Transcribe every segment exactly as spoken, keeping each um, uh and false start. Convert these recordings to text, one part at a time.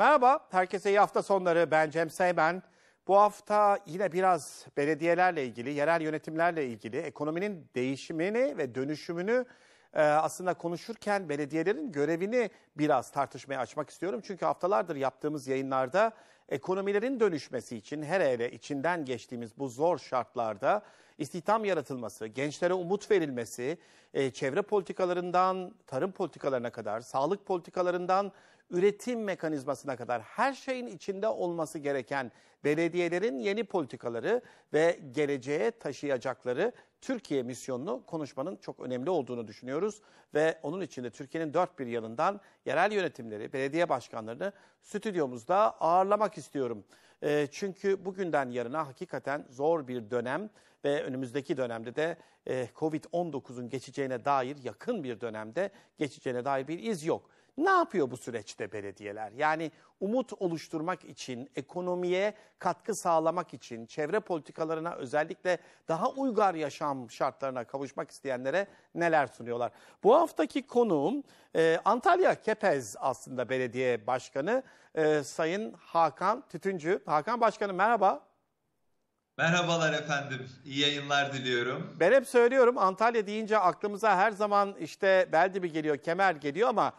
Merhaba, herkese iyi hafta sonları. Ben Cem Seyman. Bu hafta yine biraz belediyelerle ilgili, yerel yönetimlerle ilgili ekonominin değişimini ve dönüşümünü e, aslında konuşurken belediyelerin görevini biraz tartışmaya açmak istiyorum. Çünkü haftalardır yaptığımız yayınlarda ekonomilerin dönüşmesi için her ele içinden geçtiğimiz bu zor şartlarda istihdam yaratılması, gençlere umut verilmesi, e, çevre politikalarından tarım politikalarına kadar, sağlık politikalarından üretim mekanizmasına kadar her şeyin içinde olması gereken belediyelerin yeni politikaları ve geleceğe taşıyacakları Türkiye misyonunu konuşmanın çok önemli olduğunu düşünüyoruz. Ve onun için de Türkiye'nin dört bir yanından yerel yönetimleri, belediye başkanlarını stüdyomuzda ağırlamak istiyorum. E, çünkü bugünden yarına hakikaten zor bir dönem ve önümüzdeki dönemde de e, Covid on dokuzun geçeceğine dair yakın bir dönemde geçeceğine dair bir iz yok. Ne yapıyor bu süreçte belediyeler? Yani umut oluşturmak için, ekonomiye katkı sağlamak için, çevre politikalarına özellikle daha uygar yaşam şartlarına kavuşmak isteyenlere neler sunuyorlar? Bu haftaki konuğum e, Antalya Kepez aslında belediye başkanı e, Sayın Hakan Tütüncü. Hakan Başkanım merhaba. Merhabalar efendim. İyi yayınlar diliyorum. Ben hep söylüyorum, Antalya deyince aklımıza her zaman işte Beldibi geliyor, Kemer geliyor ama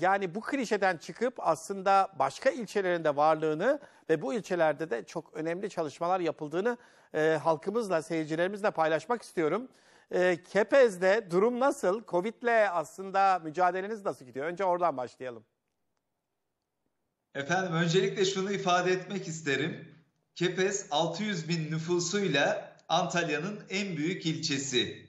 yani bu klişeden çıkıp aslında başka ilçelerin de varlığını ve bu ilçelerde de çok önemli çalışmalar yapıldığını e, halkımızla, seyircilerimizle paylaşmak istiyorum. E, Kepez'de durum nasıl? Covid'le aslında mücadeleniz nasıl gidiyor? Önce oradan başlayalım. Efendim öncelikle şunu ifade etmek isterim. Kepez altı yüz bin nüfusuyla Antalya'nın en büyük ilçesi.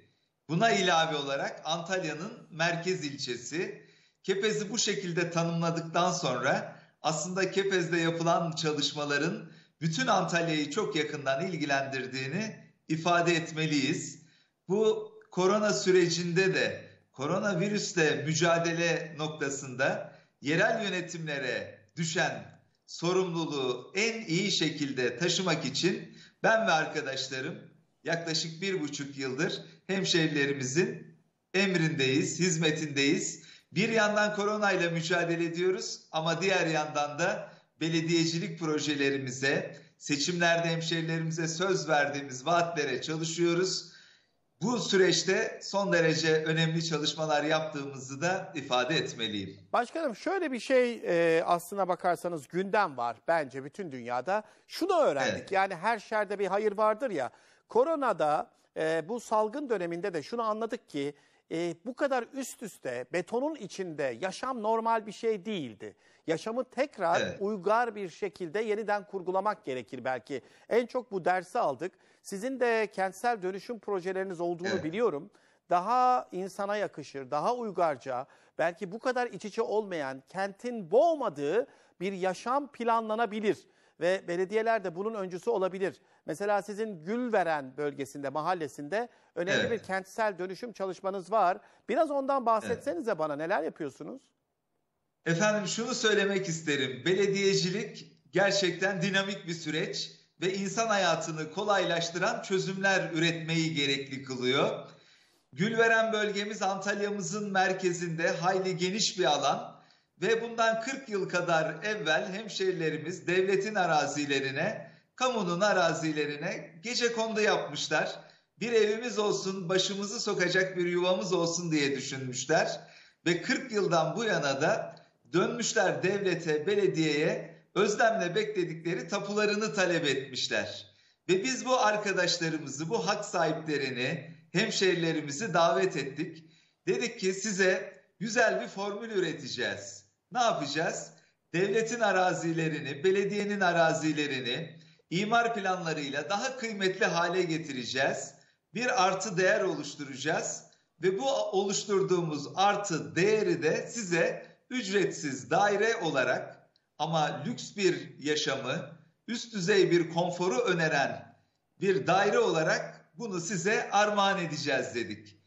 Buna ilave olarak Antalya'nın merkez ilçesi. Kepez'i bu şekilde tanımladıktan sonra aslında Kepez'de yapılan çalışmaların bütün Antalya'yı çok yakından ilgilendirdiğini ifade etmeliyiz. Bu korona sürecinde de koronavirüsle mücadele noktasında yerel yönetimlere düşen sorumluluğu en iyi şekilde taşımak için ben ve arkadaşlarım yaklaşık bir buçuk yıldır hemşehrilerimizin emrindeyiz, hizmetindeyiz. Bir yandan koronayla mücadele ediyoruz ama diğer yandan da belediyecilik projelerimize, seçimlerde hemşehrilerimize söz verdiğimiz vaatlere çalışıyoruz. Bu süreçte son derece önemli çalışmalar yaptığımızı da ifade etmeliyim. Başkanım şöyle bir şey e, aslına bakarsanız gündem var bence bütün dünyada. Şunu öğrendik, evet. Yani her şerde bir hayır vardır ya. Koronada e, bu salgın döneminde de şunu anladık ki, E, bu kadar üst üste betonun içinde yaşam normal bir şey değildi. Yaşamı tekrar evet. uygar bir şekilde yeniden kurgulamak gerekir belki. En çok bu dersi aldık. Sizin de kentsel dönüşüm projeleriniz olduğunu evet. biliyorum. Daha insana yakışır, daha uygarca, belki bu kadar iç içe olmayan, kentin boğmadığı bir yaşam planlanabilir. Ve belediyeler de bunun öncüsü olabilir. Mesela sizin Gülveren bölgesinde, mahallesinde önemli evet. bir kentsel dönüşüm çalışmanız var. Biraz ondan bahsetsenize evet. bana, neler yapıyorsunuz? Efendim şunu söylemek isterim. Belediyecilik gerçekten dinamik bir süreç ve insan hayatını kolaylaştıran çözümler üretmeyi gerekli kılıyor. Gülveren bölgemiz Antalya'mızın merkezinde hayli geniş bir alan. Ve bundan kırk yıl kadar evvel hemşehrilerimiz devletin arazilerine, kamunun arazilerine gecekondu yapmışlar. Bir evimiz olsun, başımızı sokacak bir yuvamız olsun diye düşünmüşler. Ve kırk yıldan bu yana da dönmüşler devlete, belediyeye özlemle bekledikleri tapularını talep etmişler. Ve biz bu arkadaşlarımızı, bu hak sahiplerini, hemşehrilerimizi davet ettik. Dedik ki size güzel bir formül üreteceğiz. Ne yapacağız? Devletin arazilerini, belediyenin arazilerini imar planlarıyla daha kıymetli hale getireceğiz. Bir artı değer oluşturacağız ve bu oluşturduğumuz artı değeri de size ücretsiz daire olarak ama lüks bir yaşamı, üst düzey bir konforu öneren bir daire olarak bunu size armağan edeceğiz dedik.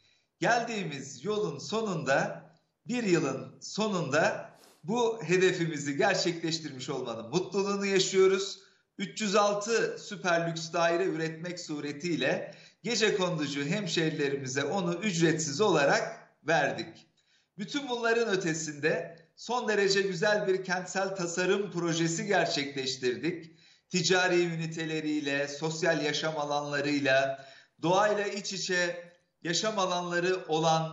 Geldiğimiz yolun sonunda, bir yılın sonunda bu hedefimizi gerçekleştirmiş olmanın mutluluğunu yaşıyoruz. üç yüz altı süper lüks daire üretmek suretiyle gecekonducu hemşehrilerimize onu ücretsiz olarak verdik. Bütün bunların ötesinde son derece güzel bir kentsel tasarım projesi gerçekleştirdik. Ticari üniteleriyle, sosyal yaşam alanlarıyla, doğayla iç içe yaşam alanları olan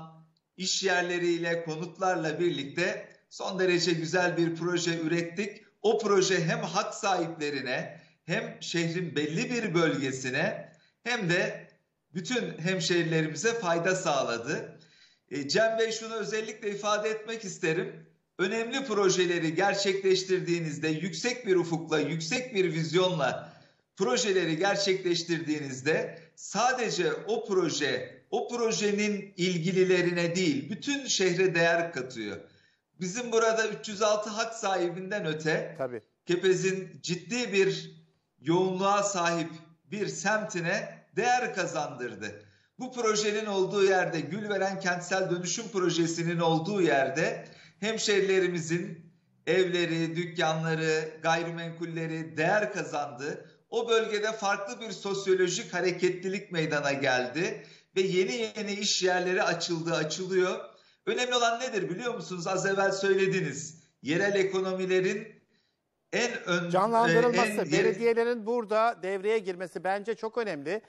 iş yerleriyle, konutlarla birlikte son derece güzel bir proje ürettik. O proje hem hak sahiplerine, hem şehrin belli bir bölgesine, hem de bütün hemşehrilerimize fayda sağladı. Cem Bey, şunu özellikle ifade etmek isterim. Önemli projeleri gerçekleştirdiğinizde, yüksek bir ufukla, yüksek bir vizyonla projeleri gerçekleştirdiğinizde sadece o proje, o projenin ilgililerine değil, bütün şehre değer katıyor. Bizim burada üç yüz altı hak sahibinden öte, tabii, Kepez'in ciddi bir yoğunluğa sahip bir semtine değer kazandırdı. Bu projenin olduğu yerde, Gülveren Kentsel Dönüşüm Projesi'nin olduğu yerde hemşehrilerimizin evleri, dükkanları, gayrimenkulleri değer kazandı. O bölgede farklı bir sosyolojik hareketlilik meydana geldi ve yeni yeni iş yerleri açıldı, açılıyor. Önemli olan nedir biliyor musunuz? Az evvel söylediniz. Yerel ekonomilerin en ön... Canlandırılması, en, belediyelerin burada devreye girmesi bence çok önemli.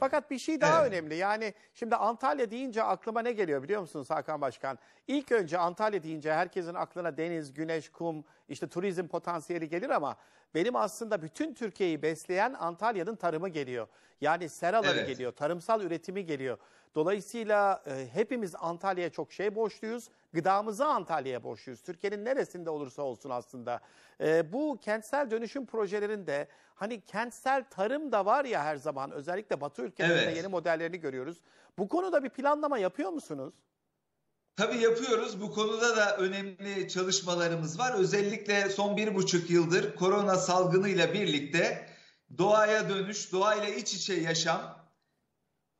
Fakat bir şey daha, evet, önemli. Yani şimdi Antalya deyince aklıma ne geliyor biliyor musunuz Hakan Başkan? İlk önce Antalya deyince herkesin aklına deniz, güneş, kum, işte turizm potansiyeli gelir ama benim aslında bütün Türkiye'yi besleyen Antalya'nın tarımı geliyor. Yani seraları, evet, geliyor, tarımsal üretimi geliyor. Dolayısıyla e, hepimiz Antalya'ya çok şey borçluyuz. Gıdamızı Antalya'ya borçluyuz. Türkiye'nin neresinde olursa olsun aslında. E, bu kentsel dönüşüm projelerinde hani kentsel tarım da var ya her zaman. Özellikle Batı ülkelerinde, evet, yeni modellerini görüyoruz. Bu konuda bir planlama yapıyor musunuz? Tabii yapıyoruz. Bu konuda da önemli çalışmalarımız var. Özellikle son bir buçuk yıldır korona salgınıyla birlikte doğaya dönüş, doğayla iç içe yaşam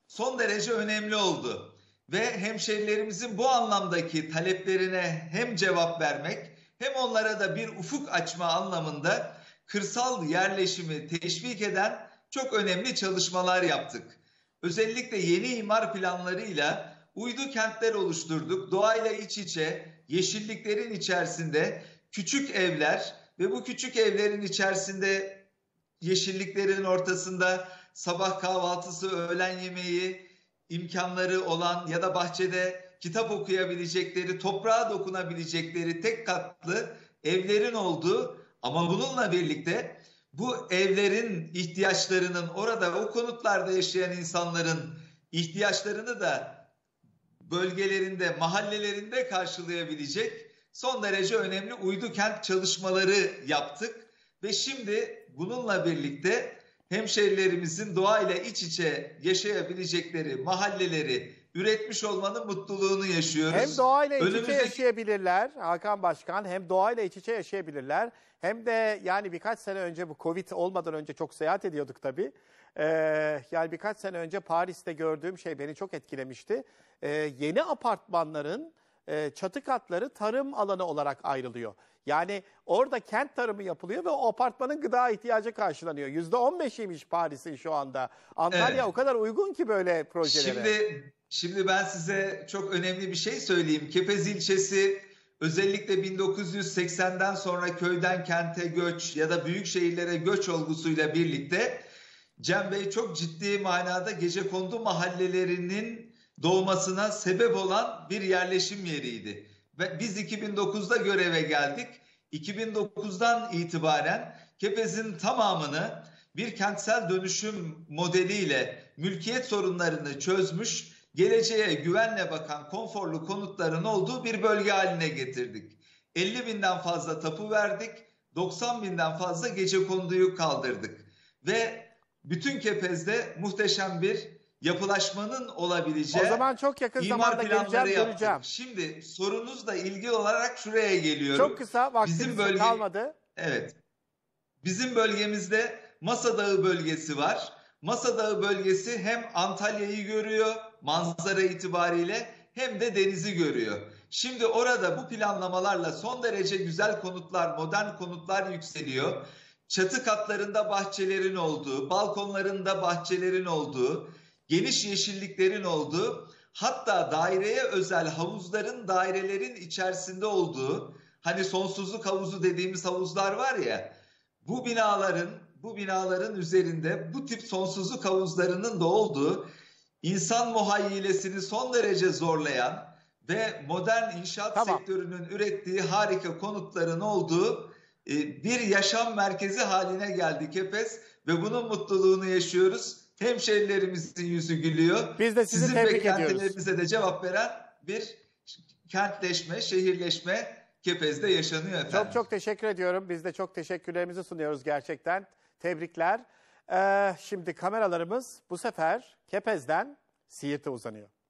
son derece önemli oldu ve hemşehrilerimizin bu anlamdaki taleplerine hem cevap vermek hem onlara da bir ufuk açma anlamında kırsal yerleşimi teşvik eden çok önemli çalışmalar yaptık. Özellikle yeni imar planlarıyla uydu kentler oluşturduk. Doğayla iç içe, yeşilliklerin içerisinde küçük evler ve bu küçük evlerin içerisinde, yeşilliklerin ortasında sabah kahvaltısı, öğlen yemeği imkanları olan ya da bahçede kitap okuyabilecekleri, toprağa dokunabilecekleri tek katlı evlerin olduğu ama bununla birlikte bu evlerin ihtiyaçlarının orada, o konutlarda yaşayan insanların ihtiyaçlarını da bölgelerinde, mahallelerinde karşılayabilecek son derece önemli uydu kent çalışmaları yaptık ve şimdi bununla birlikte hemşehrilerimizin doğayla iç içe yaşayabilecekleri mahalleleri üretmiş olmanın mutluluğunu yaşıyoruz. Hem doğayla iç içe Önümüzdeki... yaşayabilirler Hakan Başkan, hem doğayla iç içe yaşayabilirler. Hem de yani birkaç sene önce, bu Covid olmadan önce çok seyahat ediyorduk tabii. Ee, yani birkaç sene önce Paris'te gördüğüm şey beni çok etkilemişti. Ee, yeni apartmanların e, çatı katları tarım alanı olarak ayrılıyor. Yani orada kent tarımı yapılıyor ve o apartmanın gıda ihtiyacı karşılanıyor. yüzde on beşiymiş Paris'in şu anda. Antalya, evet, o kadar uygun ki böyle projelere. Şimdi, şimdi ben size çok önemli bir şey söyleyeyim. Kepez ilçesi özellikle bin dokuz yüz seksenden sonra köyden kente göç ya da büyük şehirlere göç olgusuyla birlikte Cem Bey çok ciddi manada gecekondu mahallelerinin doğmasına sebep olan bir yerleşim yeriydi. Ve biz iki bin dokuzda göreve geldik. iki bin dokuzdan itibaren Kepez'in tamamını bir kentsel dönüşüm modeliyle mülkiyet sorunlarını çözmüş, geleceğe güvenle bakan konforlu konutların olduğu bir bölge haline getirdik. elli binden fazla tapu verdik, doksan binden fazla gecekonduyu kaldırdık. Ve bütün Kepez'de muhteşem bir yapılaşmanın olabileceği, o zaman çok yakın zamanda geleceğim, göreceğim. Şimdi sorunuzla ilgili olarak şuraya geliyorum. Çok kısa, vaktimiz bölge... kalmadı. Evet. Bizim bölgemizde Masadağı bölgesi var. Masadağı bölgesi hem Antalya'yı görüyor manzara itibariyle hem de denizi görüyor. Şimdi orada bu planlamalarla son derece güzel konutlar, modern konutlar yükseliyor. Çatı katlarında bahçelerin olduğu, balkonlarında bahçelerin olduğu, geniş yeşilliklerin olduğu, hatta daireye özel havuzların dairelerin içerisinde olduğu, hani sonsuzluk havuzu dediğimiz havuzlar var ya, bu binaların, bu binaların üzerinde bu tip sonsuzluk havuzlarının da olduğu, insan muhayyilesini son derece zorlayan ve modern inşaat tamam. sektörünün ürettiği harika konutların olduğu bir yaşam merkezi haline geldi Kepez ve bunun mutluluğunu yaşıyoruz. Hemşehrilerimizin yüzü gülüyor. Biz de sizi Sizin tebrik ediyoruz. Sizin beklentilerinize de cevap veren bir kentleşme, şehirleşme Kepez'de yaşanıyor efendim. Çok çok teşekkür ediyorum. Biz de çok teşekkürlerimizi sunuyoruz gerçekten. Tebrikler. Ee, şimdi kameralarımız bu sefer Kepez'den Siirt'e uzanıyor.